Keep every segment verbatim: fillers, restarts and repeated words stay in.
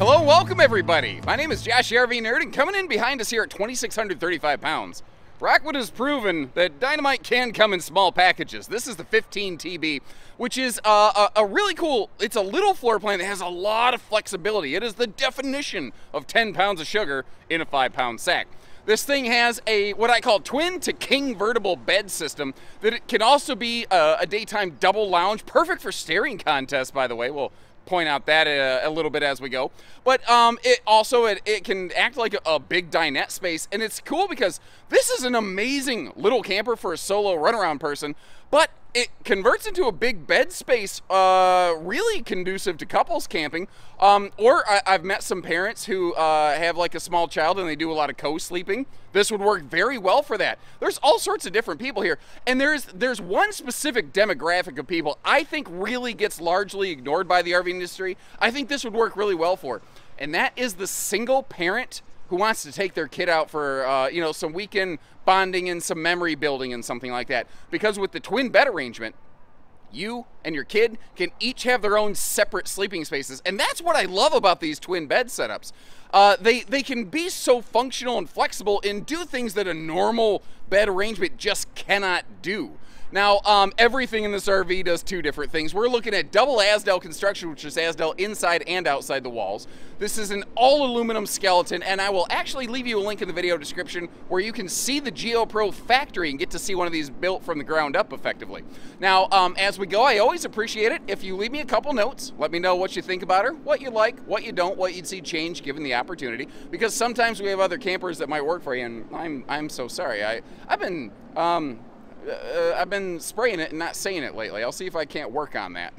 Hello, welcome everybody. My name is Josh, the R V Nerd, and coming in behind us here at two thousand six hundred thirty-five pounds, Rockwood has proven that dynamite can come in small packages. This is the fifteen T B, which is uh, a, a really cool, it's a little floor plan that has a lot of flexibility. It is the definition of ten pounds of sugar in a five pound sack. This thing has a, what I call twin to king vertible bed system that it can also be a, a daytime double lounge, perfect for staring contests, by the way. We'll point out that a, a little bit as we go. But um, it also, it, it can act like a, a big dinette space, and it's cool because this is an amazing little camper for a solo runaround person, but it converts into a big bed space, uh, really conducive to couples camping. Um, or I, I've met some parents who uh, have like a small child and they do a lot of co-sleeping. This would work very well for that. There's all sorts of different people here. And there's, there's one specific demographic of people I think really gets largely ignored by the R V industry. I think this would work really well for. And that is the single parent who wants to take their kid out for uh, you know, some weekend bonding and some memory building and something like that. Because with the twin bed arrangement, you and your kid can each have their own separate sleeping spaces. And that's what I love about these twin bed setups. Uh, they, they can be so functional and flexible and do things that a normal bed arrangement just cannot do. Now, um, everything in this R V does two different things. We're looking at double Azdel construction, which is Azdel inside and outside the walls. This is an all aluminum skeleton, and I will actually leave you a link in the video description where you can see the GeoPro factory and get to see one of these built from the ground up effectively. Now, um, as we go, I always appreciate it if you leave me a couple notes. Let me know what you think about her, what you like, what you don't, what you'd see change given the opportunity, because sometimes we have other campers that might work for you, and I'm, I'm so sorry. I, I've been... Um, Uh, I've been spraying it and not saying it lately. I'll see if I can't work on that.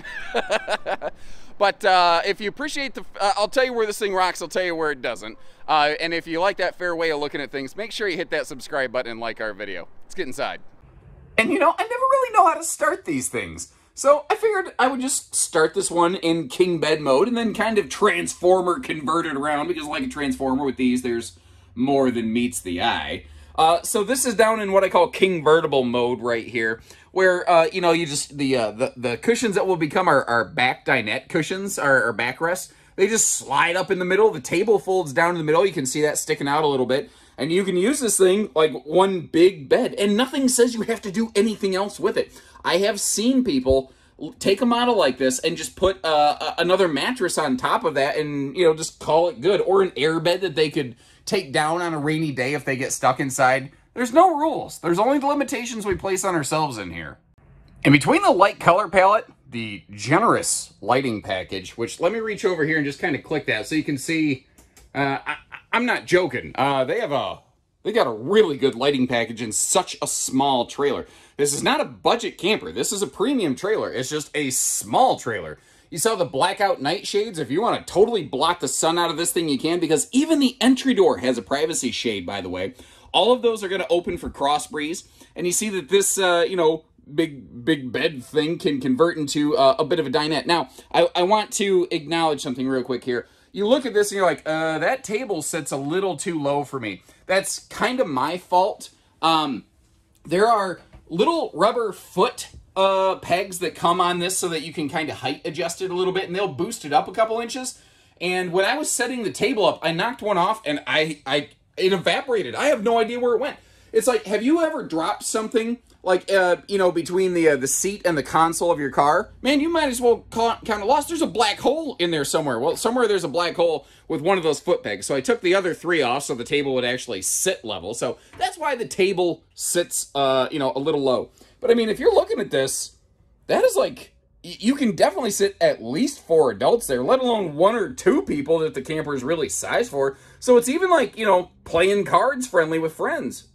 But uh, if you appreciate the, uh, I'll tell you where this thing rocks, I'll tell you where it doesn't. Uh, and if you like that fair way of looking at things, make sure you hit that subscribe button and like our video. Let's get inside. And you know, I never really know how to start these things. So I figured I would just start this one in king bed mode and then kind of transformer convert it around, because like a transformer with these, there's more than meets the eye. Uh, so this is down in what I call king vertible mode right here, where, uh, you know, you just, the, uh, the, the cushions that will become our, our back dinette cushions, our, our backrests, they just slide up in the middle. The table folds down in the middle. You can see that sticking out a little bit, and you can use this thing like one big bed, and nothing says you have to do anything else with it. I have seen people take a model like this and just put uh, another mattress on top of that and, you know, just call it good, or an air bed that they could take down on a rainy day if they get stuck inside. There's no rules. There's only the limitations we place on ourselves in here. And between the light color palette, the generous lighting package, which let me reach over here and just kind of click that so you can see, uh, I, I'm not joking. Uh, they have a, they got a really good lighting package in such a small trailer. This is not a budget camper. This is a premium trailer. It's just a small trailer. You saw the blackout nightshades. If you want to totally block the sun out of this thing, you can, because even the entry door has a privacy shade, by the way. All of those are going to open for cross breeze. And you see that this, uh, you know, big, big bed thing can convert into uh, a bit of a dinette. Now, I, I want to acknowledge something real quick here. You look at this and you're like, uh, that table sits a little too low for me. That's kind of my fault. Um, there are little rubber foot uh, pegs that come on this so that you can kind of height adjust it a little bit, and they'll boost it up a couple inches. And when I was setting the table up, I knocked one off and I, I it evaporated. I have no idea where it went. It's like, have you ever dropped something like, uh, you know, between the, uh, the seat and the console of your car? Man, you might as well count it lost. There's a black hole in there somewhere. Well, somewhere there's a black hole with one of those foot pegs. So I took the other three off so the table would actually sit level. So that's why the table sits, uh, you know, a little low. But I mean, if you're looking at this, that is like, you can definitely sit at least four adults there, let alone one or two people that the camper is really sized for. So it's even like, you know, playing cards friendly with friends.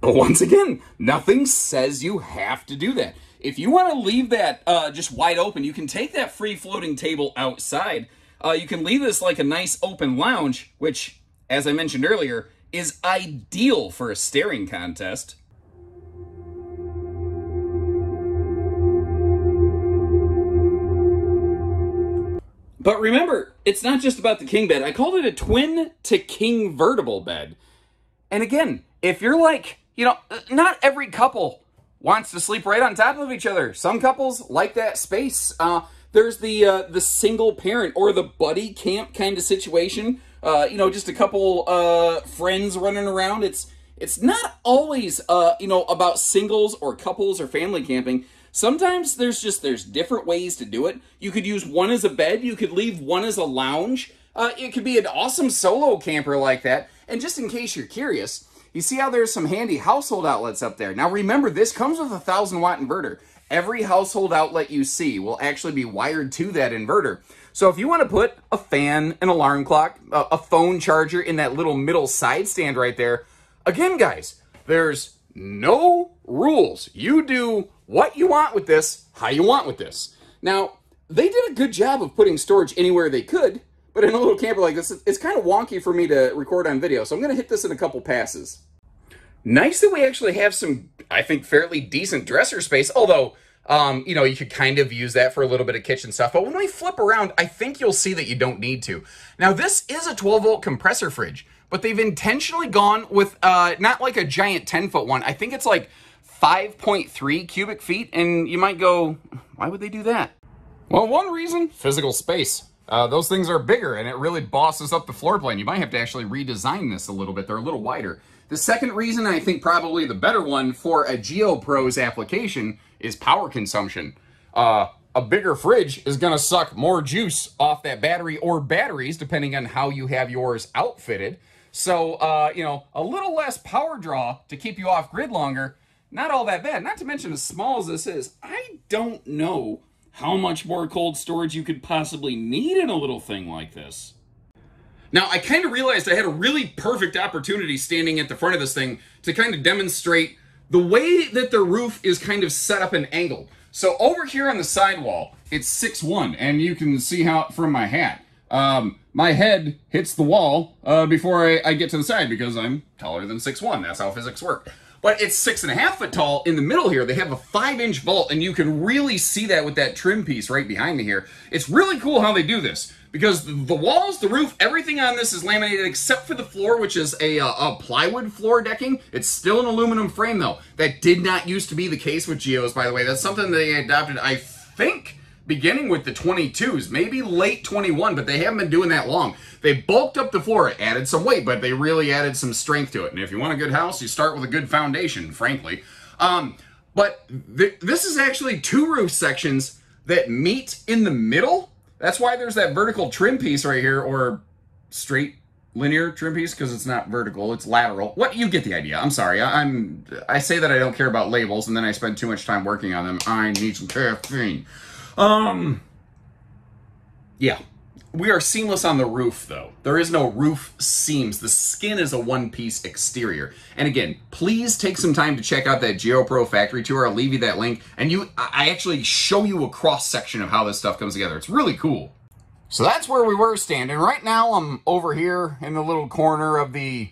But once again, nothing says you have to do that. If you want to leave that uh, just wide open, you can take that free floating table outside. Uh, you can leave this like a nice open lounge, which, as I mentioned earlier, is ideal for a staring contest. But remember, it's not just about the king bed. I called it a twin to king vertible bed. And again, if you're like, you know, not every couple wants to sleep right on top of each other. Some couples like that space. Uh, There's the uh, the single parent or the buddy camp kind of situation. Uh, you know, just a couple uh, friends running around. It's it's not always uh, you know, about singles or couples or family camping. Sometimes there's just there's different ways to do it. You could use one as a bed. You could leave one as a lounge. Uh, it could be an awesome solo camper like that. And just in case you're curious, you see how there's some handy household outlets up there. Now remember, this comes with a one thousand watt inverter. Every household outlet you see will actually be wired to that inverter. So if you want to put a fan, an alarm clock, a phone charger in that little middle side stand right there, again, guys, there's no rules. You do what you want with this, how you want with this. Now, they did a good job of putting storage anywhere they could, but in a little camper like this, it's kind of wonky for me to record on video, so I'm going to hit this in a couple passes. Nice that we actually have some, I think, fairly decent dresser space, although, um, you know, you could kind of use that for a little bit of kitchen stuff. But when we flip around, I think you'll see that you don't need to. Now, this is a twelve volt compressor fridge, but they've intentionally gone with uh, not like a giant ten foot one. I think it's like five point three cubic feet, and you might go, why would they do that? Well, one reason, physical space. Uh, those things are bigger, and it really bosses up the floor plan. You might have to actually redesign this a little bit. They're a little wider. The second reason, I think probably the better one for a GeoPro's application, is power consumption. Uh, a bigger fridge is going to suck more juice off that battery or batteries, depending on how you have yours outfitted. So, uh, you know, a little less power draw to keep you off grid longer, not all that bad. Not to mention, as small as this is, I don't know how much more cold storage you could possibly need in a little thing like this. Now, I kind of realized I had a really perfect opportunity standing at the front of this thing to kind of demonstrate the way that the roof is kind of set up and angled. So over here on the sidewall, it's six one, and you can see how from my hat. Um, my head hits the wall uh, before I, I get to the side because I'm taller than six one. That's how physics work. But it's six and a half foot tall. In the middle here, they have a five inch vault, and you can really see that with that trim piece right behind me here. It's really cool how they do this, because the walls, the roof, everything on this is laminated except for the floor, which is a, uh, a plywood floor decking. It's still an aluminum frame though. That did not used to be the case with Geos, by the way. That's something they adopted, I think, beginning with the twenty-twos, maybe late twenty-one, but they haven't been doing that long. They bulked up the floor, added some weight, but they really added some strength to it. And if you want a good house, you start with a good foundation, frankly. Um, but th this is actually two roof sections that meet in the middle. That's why there's that vertical trim piece right here, or straight linear trim piece, because it's not vertical, it's lateral. What, you get the idea. I'm sorry, I, I'm, I say that I don't care about labels, and then I spend too much time working on them. I need some caffeine. Um, yeah, we are seamless on the roof though. There is no roof seams. The skin is a one piece exterior. And again, please take some time to check out that GeoPro factory tour. I'll leave you that link. And you, I actually show you a cross section of how this stuff comes together. It's really cool. So that's where we were standing. Right now I'm over here in the little corner of the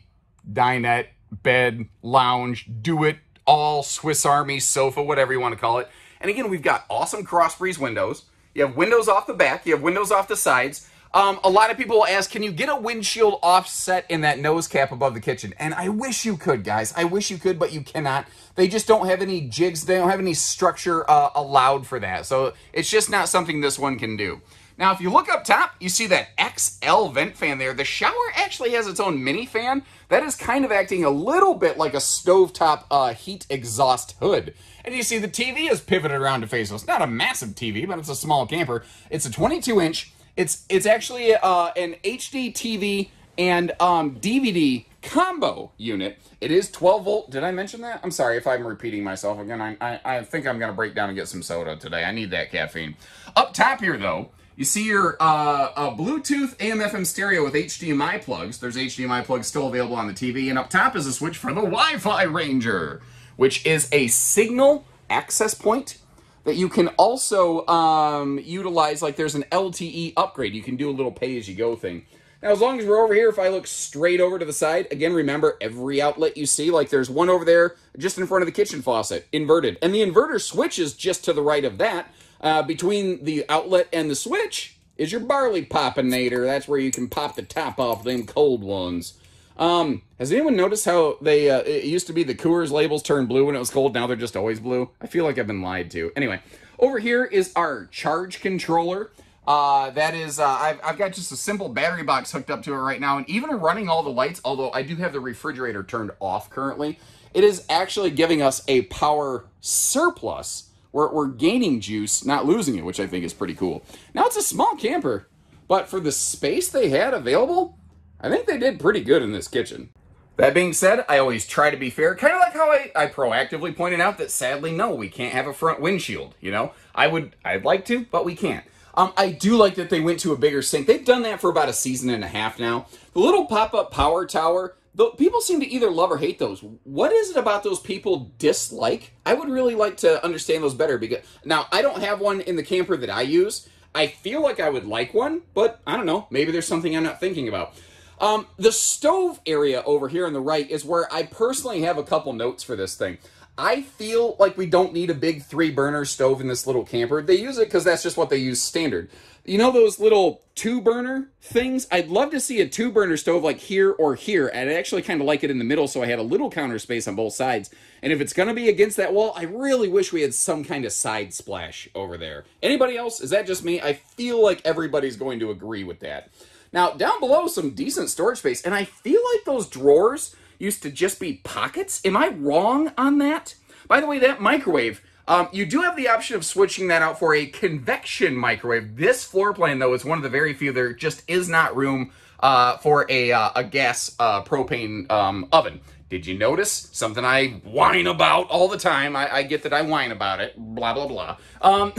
dinette, bed, lounge, do it all, Swiss Army sofa, whatever you want to call it. And again, we've got awesome cross breeze windows. You have windows off the back. You have windows off the sides. Um, a lot of people will ask, can you get a windshield offset in that nose cap above the kitchen? And I wish you could, guys. I wish you could, but you cannot. They just don't have any jigs. They don't have any structure uh, allowed for that. So it's just not something this one can do. Now, if you look up top, you see that X L vent fan there. The shower actually has its own mini fan. That is kind of acting a little bit like a stovetop uh, heat exhaust hood. And you see the T V is pivoted around to face us. It's not a massive T V, but it's a small camper. It's a twenty-two inch. It's it's actually uh, an H D T V and um, D V D combo unit. It is twelve volt. Did I mention that? I'm sorry if I'm repeating myself again. I, I, I think I'm going to break down and get some soda today. I need that caffeine. Up top here, though, you see your uh, uh, Bluetooth A M F M stereo with H D M I plugs. There's H D M I plugs still available on the T V. And up top is a switch for the Wi-Fi Ranger, which is a signal access point that you can also um, utilize. Like, there's an L T E upgrade. You can do a little pay-as-you-go thing. Now, as long as we're over here, if I look straight over to the side, again, remember every outlet you see, like there's one over there just in front of the kitchen faucet, inverted. And the inverter switch is just to the right of that. Uh, between the outlet and the switch is your barley poppinator. That's where you can pop the top off them cold ones. Um, has anyone noticed how they, uh, it used to be the Coors labels turned blue when it was cold, now they're just always blue? I feel like I've been lied to. Anyway, over here is our charge controller. Uh, that is, uh, I've, I've got just a simple battery box hooked up to it right now, and even running all the lights, although I do have the refrigerator turned off currently, it is actually giving us a power surplus. We're, we're gaining juice, not losing it, which I think is pretty cool. Now, it's a small camper, but for the space they had available, I think they did pretty good in this kitchen. That being said, I always try to be fair, kind of like how I, I proactively pointed out that sadly, no, we can't have a front windshield, you know? I would, I'd like to, but we can't. Um, I do like that they went to a bigger sink. They've done that for about a season and a half now. The little pop-up power tower, though, people seem to either love or hate those. What is it about those people dislike? I would really like to understand those better, because now, I don't have one in the camper that I use. I feel like I would like one, but I don't know. Maybe there's something I'm not thinking about. Um, the stove area over here on the right is where I personally have a couple notes for this thing. I feel like we don't need a big three burner stove in this little camper. They use it because that's just what they use standard. You know those little two burner things? I'd love to see a two burner stove like here or here. And I actually kind of like it in the middle, so I had a little counter space on both sides. And if it's going to be against that wall, I really wish we had some kind of side splash over there. Anybody else? Is that just me? I feel like everybody's going to agree with that. Now, down below, some decent storage space, and I feel like those drawers used to just be pockets. Am I wrong on that? By the way, that microwave, um, you do have the option of switching that out for a convection microwave. This floor plan, though, is one of the very few. There just is not room uh, for a, uh, a gas uh, propane um, oven. Did you notice? Something I whine about all the time. I, I get that I whine about it, blah, blah, blah. Um,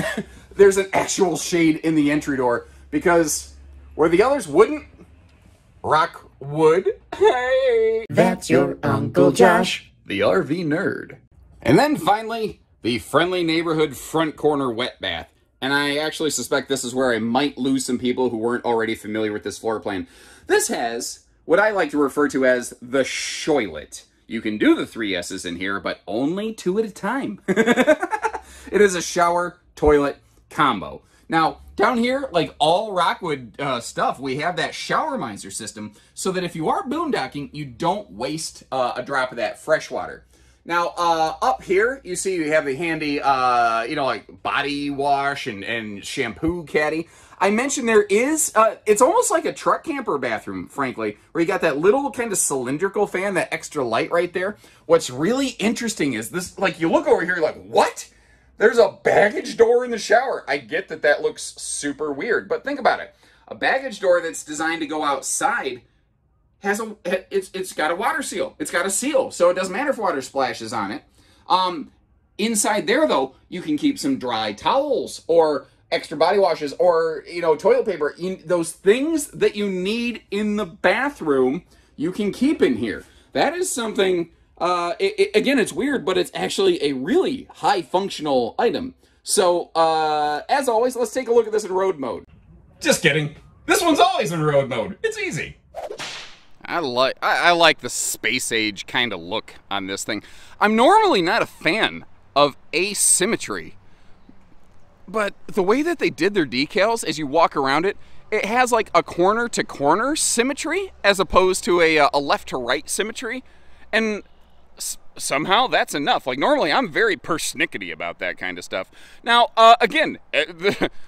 there's an actual shade in the entry door, because where the others wouldn't, Rockwood. Hey! That's your Uncle Josh, the R V nerd. And then finally, the friendly neighborhood front corner wet bath. And I actually suspect this is where I might lose some people who weren't already familiar with this floor plan. This has what I like to refer to as the shoilet. You can do the three S's in here, but only two at a time. It is a shower, toilet combo. Now, down here, like all Rockwood uh, stuff, we have that shower miser system so that if you are boondocking, you don't waste uh, a drop of that fresh water. Now, uh, up here, you see you have the handy, uh, you know, like body wash and, and shampoo caddy. I mentioned there is, uh, it's almost like a truck camper bathroom, frankly, where you got that little kind of cylindrical fan, that extra light right there. What's really interesting is this, like you look over here, you're like, what? There's a baggage door in the shower. I get that that looks super weird, but think about it. A baggage door that's designed to go outside has a, it's, it's got a water seal. It's got a seal, so it doesn't matter if water splashes on it. Um, inside there, though, you can keep some dry towels or extra body washes or, you know, toilet paper. You, those things that you need in the bathroom, you can keep in here. That is something... Uh, it, it, again, it's weird, but it's actually a really high functional item. So, uh, as always, let's take a look at this in road mode. Just kidding. This one's always in road mode. It's easy. I like, I, I like the space age kind of look on this thing. I'm normally not a fan of asymmetry, but the way that they did their decals as you walk around it, it has like a corner to corner symmetry as opposed to a, a left to right symmetry. And somehow that's enough. Like normally I'm very persnickety about that kind of stuff. Now, uh, again,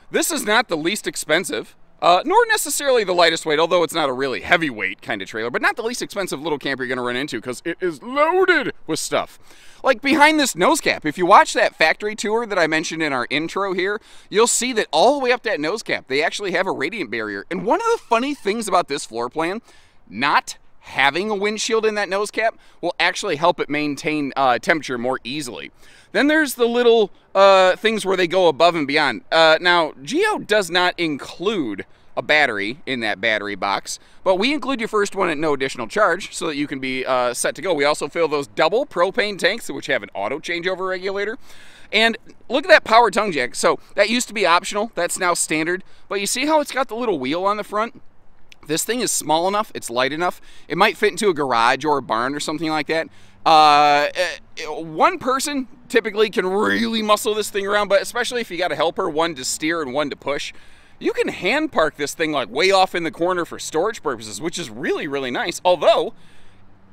this is not the least expensive, uh, nor necessarily the lightest weight, although it's not a really heavyweight kind of trailer, but not the least expensive little camper you're gonna run into because it is loaded with stuff. Like behind this nose cap, if you watch that factory tour that I mentioned in our intro here, you'll see that all the way up that nose cap, they actually have a radiant barrier. And one of the funny things about this floor plan, not having a windshield in that nose cap will actually help it maintain uh, temperature more easily. Then there's the little uh, things where they go above and beyond. Uh, now, Geo does not include a battery in that battery box, but we include your first one at no additional charge so that you can be uh, set to go. We also fill those double propane tanks, which have an auto changeover regulator. And look at that power tongue jack. So that used to be optional. That's now standard. But you see how it's got the little wheel on the front? This thing is small enough, it's light enough, it might fit into a garage or a barn or something like that. Uh, one person typically can really muscle this thing around, but especially if you got a helper, one to steer and one to push, you can hand park this thing like way off in the corner for storage purposes, which is really, really nice. Although,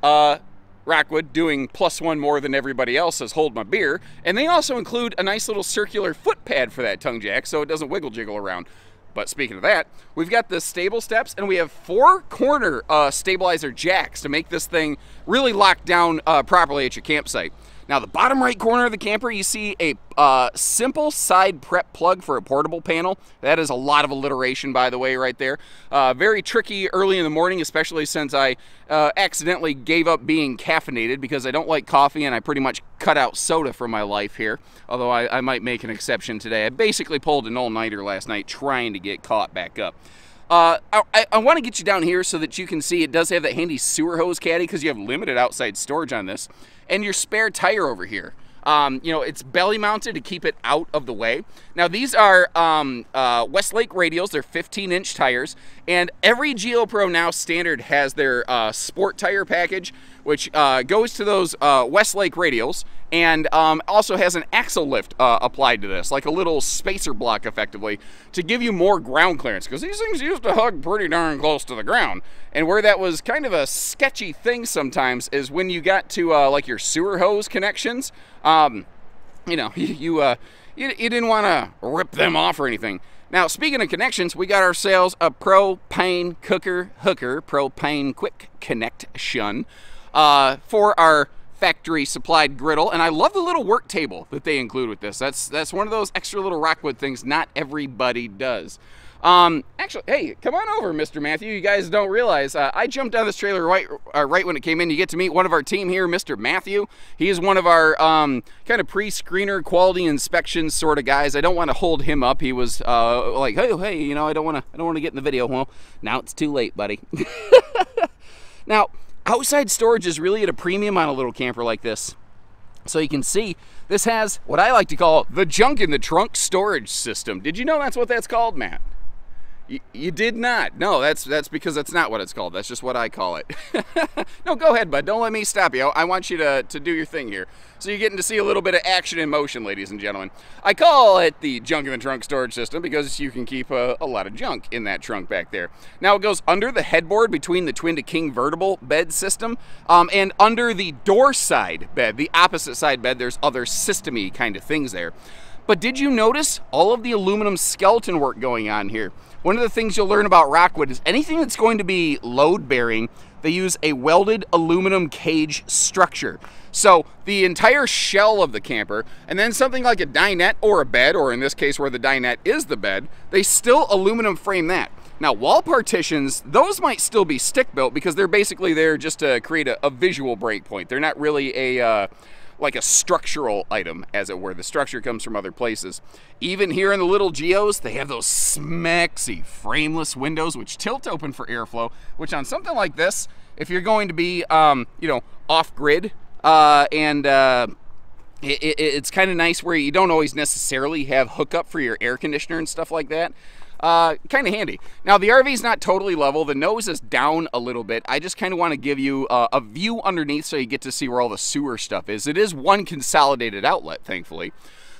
uh, Rockwood doing plus one more than everybody else says hold my beer, and they also include a nice little circular foot pad for that tongue jack so it doesn't wiggle jiggle around. But speaking of that, we've got the stable steps, and we have four corner uh, stabilizer jacks to make this thing really lock down uh, properly at your campsite. Now, the bottom right corner of the camper, you see a uh, simple side prep plug for a portable panel. That is a lot of alliteration, by the way, right there. Uh, very tricky early in the morning, especially since I uh, accidentally gave up being caffeinated because I don't like coffee and I pretty much cut out soda from my life here. Although I, I might make an exception today. I basically pulled an all-nighter last night trying to get caught back up. Uh, I, I want to get you down here so that you can see it does have that handy sewer hose caddy because you have limited outside storage on this. And your spare tire over here. Um, you know, it's belly mounted to keep it out of the way. Now, these are um, uh, Westlake radials. They're fifteen inch tires. And every GeoPro now standard has their uh, sport tire package, which uh, goes to those uh, Westlake radials and um, also has an axle lift uh, applied to this, like a little spacer block effectively, to give you more ground clearance, because these things used to hug pretty darn close to the ground. And where that was kind of a sketchy thing sometimes is when you got to uh, like your sewer hose connections, um, you know, you, uh, you, you didn't want to rip them off or anything. Now, speaking of connections, we got ourselves a propane cooker hooker, propane quick connection, uh, for our factory supplied griddle. And I love the little work table that they include with this. That's that's one of those extra little Rockwood things not everybody does. Um, actually, hey, come on over, Mister Matthew. You guys don't realize uh, I jumped on this trailer right, uh, right when it came in. You get to meet one of our team here, Mister Matthew. He is one of our um, kind of pre-screener quality inspection sort of guys. I don't want to hold him up. He was uh, like, hey, hey, you know, I don't want to, I don't want to get in the video. Well, now it's too late, buddy. Now, outside storage is really at a premium on a little camper like this. So you can see this has what I like to call the junk in the trunk storage system. Did you know that's what that's called, Matt? You, you did not. No, that's that's because that's not what it's called. That's just what I call it. No, go ahead, bud. Don't let me stop you. I want you to, to do your thing here. So you're getting to see a little bit of action in motion, ladies and gentlemen. I call it the junk in the trunk storage system because you can keep a, a lot of junk in that trunk back there. Now, it goes under the headboard between the twin to king vertical bed system um, and under the door side bed, the opposite side bed. There's other system-y kind of things there. But did you notice all of the aluminum skeleton work going on here? One of the things you'll learn about Rockwood is anything that's going to be load-bearing, they use a welded aluminum cage structure. So the entire shell of the camper, and then something like a dinette or a bed, or in this case where the dinette is the bed, they still aluminum frame that. Now, wall partitions, those might still be stick-built because they're basically there just to create a, a visual breakpoint. They're not really a... Uh, like a structural item, as it were. The structure comes from other places. Even here in the little Geos, they have those smaxy frameless windows which tilt open for airflow, which on something like this, if you're going to be, um, you know, off-grid, uh, and uh, it, it, it's kind of nice where you don't always necessarily have hookup for your air conditioner and stuff like that. Uh, kind of handy. Now, the R V's not totally level. The nose is down a little bit. I just kind of want to give you uh, a view underneath so you get to see where all the sewer stuff is. It is one consolidated outlet, thankfully.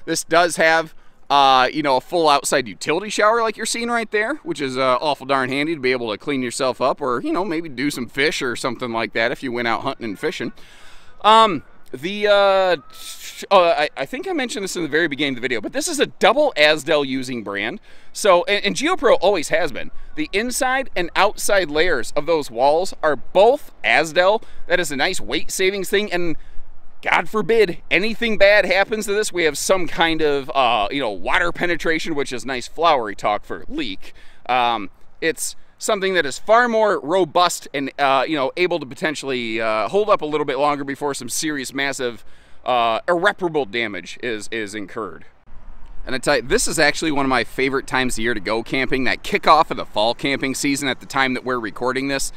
This does have, uh, you know, a full outside utility shower like you're seeing right there, which is uh, awful darn handy to be able to clean yourself up or, you know, maybe do some fish or something like that if you went out hunting and fishing. Um... The, uh, oh, I, I think I mentioned this in the very beginning of the video, but this is a double Azdel using brand. So, and, and GeoPro always has been. The inside and outside layers of those walls are both Azdel. That is a nice weight savings thing. And God forbid anything bad happens to this, we have some kind of, uh, you know, water penetration, which is nice flowery talk for leak. Um, it's something that is far more robust and, uh, you know, able to potentially uh, hold up a little bit longer before some serious, massive, uh, irreparable damage is, is incurred. And I tell you, this is actually one of my favorite times of year to go camping, that kickoff of the fall camping season at the time that we're recording this.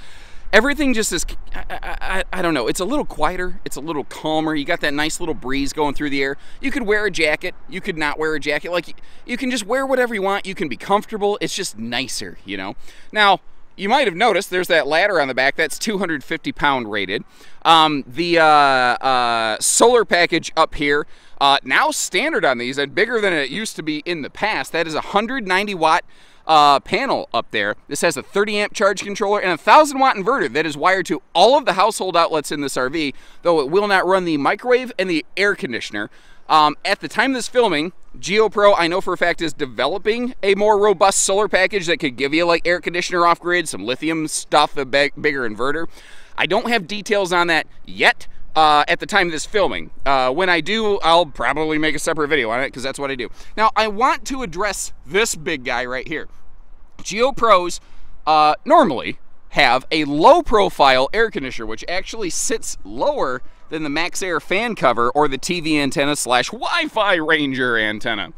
Everything just is, I, I, I don't know, it's a little quieter, it's a little calmer, you got that nice little breeze going through the air. You could wear a jacket, you could not wear a jacket, like, you can just wear whatever you want, you can be comfortable, it's just nicer, you know. Now, you might have noticed there's that ladder on the back, that's two hundred fifty pound rated. Um, the uh, uh, solar package up here, uh, now standard on these, and bigger than it used to be in the past, that is one hundred ninety watt uh, panel up there. This has a thirty amp charge controller and a one thousand watt inverter that is wired to all of the household outlets in this R V, though it will not run the microwave and the air conditioner. Um, at the time of this filming, GeoPro, I know for a fact, is developing a more robust solar package that could give you like air conditioner off-grid, some lithium stuff, a big, bigger inverter. I don't have details on that yet uh, at the time of this filming. Uh, when I do, I'll probably make a separate video on it because that's what I do. Now, I want to address this big guy right here. GeoPros uh, normally have a low-profile air conditioner, which actually sits lower than the Max Air fan cover or the T V antenna slash Wi-Fi Ranger antenna.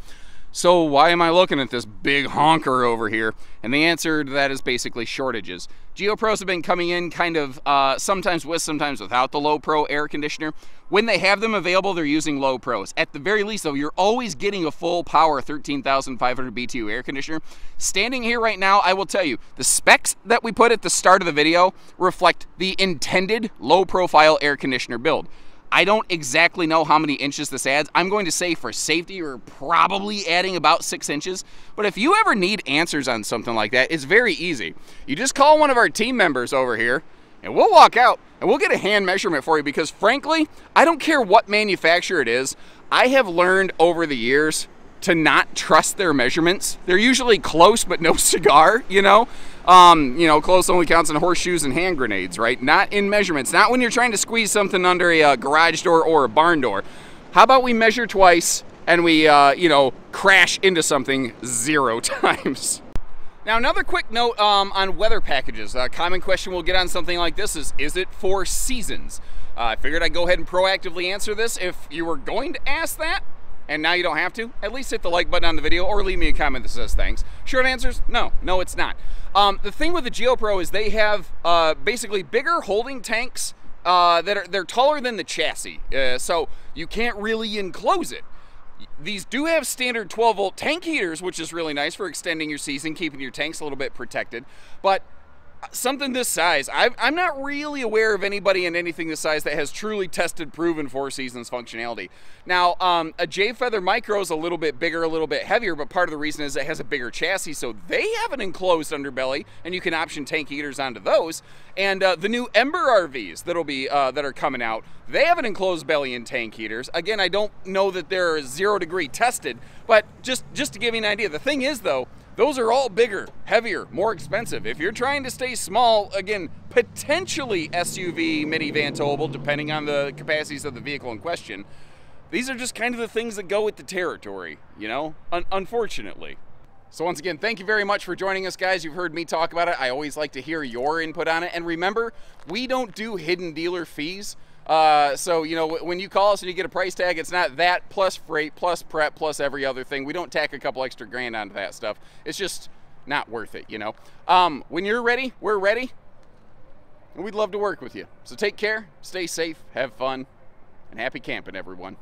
So why am I looking at this big honker over here? And the answer to that is basically shortages. GeoPros have been coming in kind of uh, sometimes with, sometimes without the low pro air conditioner. When they have them available, they're using low pros. At the very least, though, you're always getting a full power thirteen thousand five hundred B T U air conditioner. Standing here right now, I will tell you, the specs that we put at the start of the video reflect the intended low profile air conditioner build. I don't exactly know how many inches this adds. I'm going to say for safety, we're probably adding about six inches. But if you ever need answers on something like that, it's very easy. You just call one of our team members over here and we'll walk out and we'll get a hand measurement for you, because frankly, I don't care what manufacturer it is. I have learned over the years to not trust their measurements. They're usually close, but no cigar, you know? Um, you know, close only counts in horseshoes and hand grenades, right? Not in measurements, not when you're trying to squeeze something under a uh, garage door or a barn door. How about we measure twice and we, uh, you know, crash into something zero times. Now, another quick note um, on weather packages. A common question we'll get on something like this is, is it for seasons? Uh, I figured I'd go ahead and proactively answer this. If you were going to ask that, and now you don't have to, at least hit the like button on the video or leave me a comment that says thanks. Short answers, no, no it's not. Um, the thing with the GeoPro is they have uh, basically bigger holding tanks uh, that are they're taller than the chassis, uh, so you can't really enclose it. These do have standard twelve volt tank heaters, which is really nice for extending your season, keeping your tanks a little bit protected, but something this size, I've, I'm not really aware of anybody in anything this size that has truly tested, proven four seasons functionality. Now, um, a Jay Feather Micro is a little bit bigger, a little bit heavier, but part of the reason is it has a bigger chassis, so they have an enclosed underbelly, and you can option tank heaters onto those. And uh, the new Ember R Vs that'll be uh, that are coming out, they have an enclosed belly and tank heaters. Again, I don't know that they're zero degree tested, but just just to give you an idea, the thing is though, those are all bigger, heavier, more expensive. If you're trying to stay small, again, potentially S U V, minivan towable, depending on the capacities of the vehicle in question, these are just kind of the things that go with the territory, you know, Un unfortunately. So once again, thank you very much for joining us, guys. You've heard me talk about it. I always like to hear your input on it. And remember, we don't do hidden dealer fees. Uh, so, you know, when you call us and you get a price tag, it's not that plus freight, plus prep, plus every other thing. We don't tack a couple extra grand onto that stuff. It's just not worth it, you know. Um, when you're ready, we're ready. And we'd love to work with you. So take care, stay safe, have fun, and happy camping, everyone.